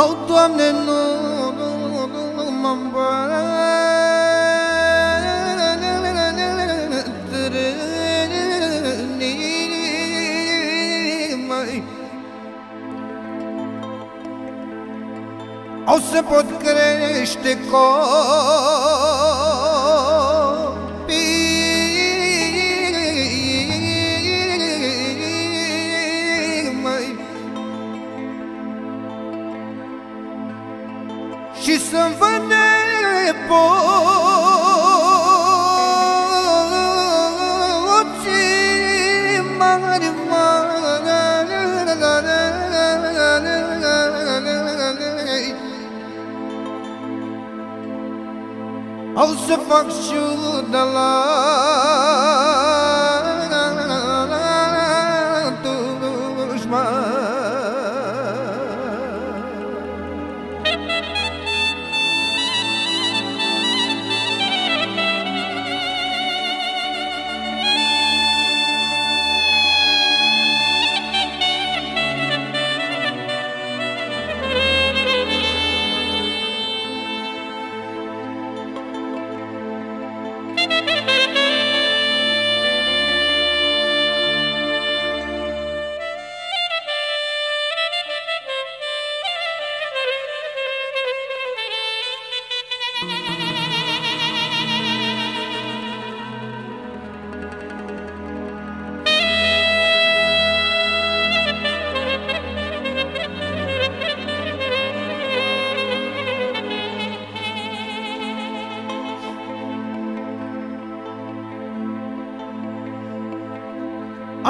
O, Doamne, nu mă mai. O să pot crește și să-mi văd nepoții mari, au să fac ciuda la dușman.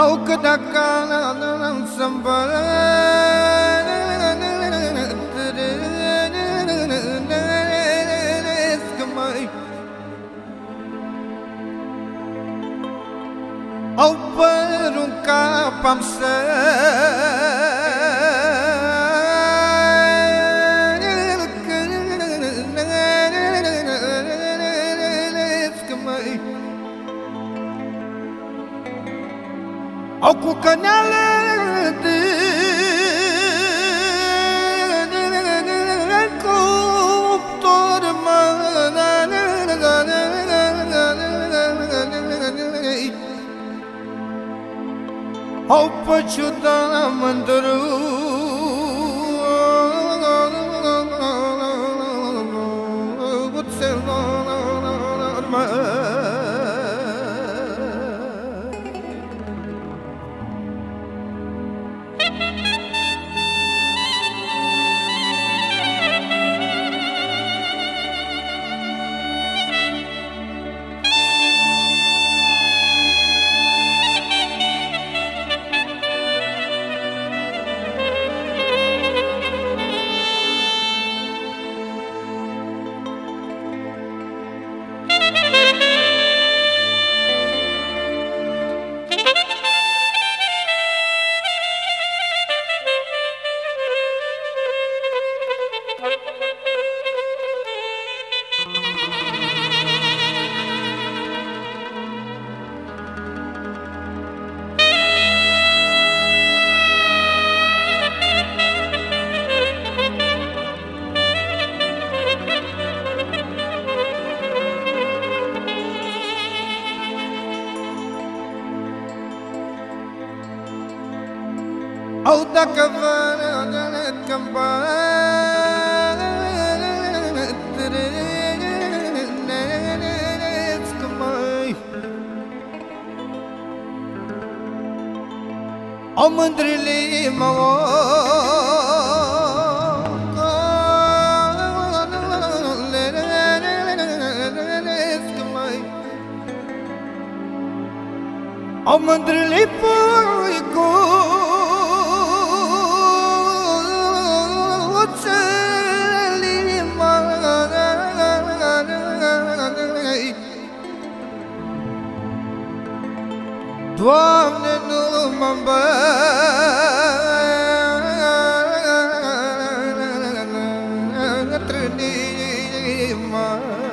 Au cât acasă să-mi părăsesc mai. Au părul în cap am să au cu căneală de cuptor au păciudat mândru. Au dacă văd că-mi bătrânesc mai. Au mândrile mă ocolesc mai. Au mândrile pui cu Doamne, nu mă îmbătrâni mai.